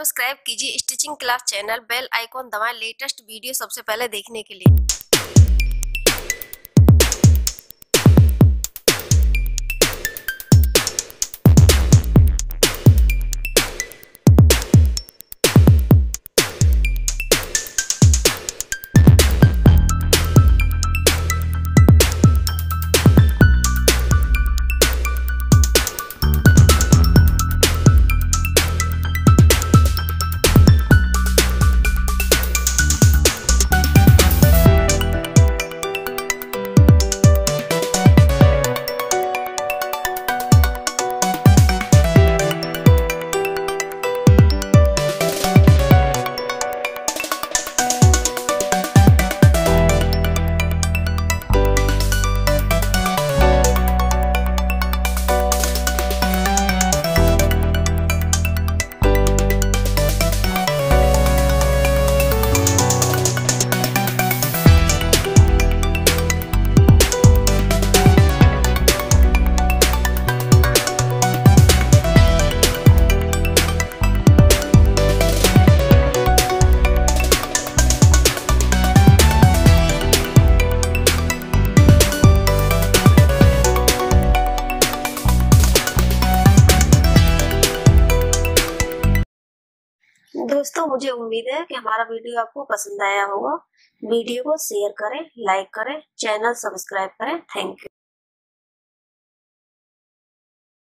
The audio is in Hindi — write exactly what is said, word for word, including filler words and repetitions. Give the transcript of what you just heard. सब्सक्राइब कीजिए stitching class channel, bell icon दबाएं लेटेस्ट वीडियो सबसे पहले देखने के लिए। दोस्तों, मुझे उम्मीद है कि हमारा वीडियो आपको पसंद आया होगा। वीडियो को शेयर करें, लाइक करें, चैनल सब्सक्राइब करें। Thank you.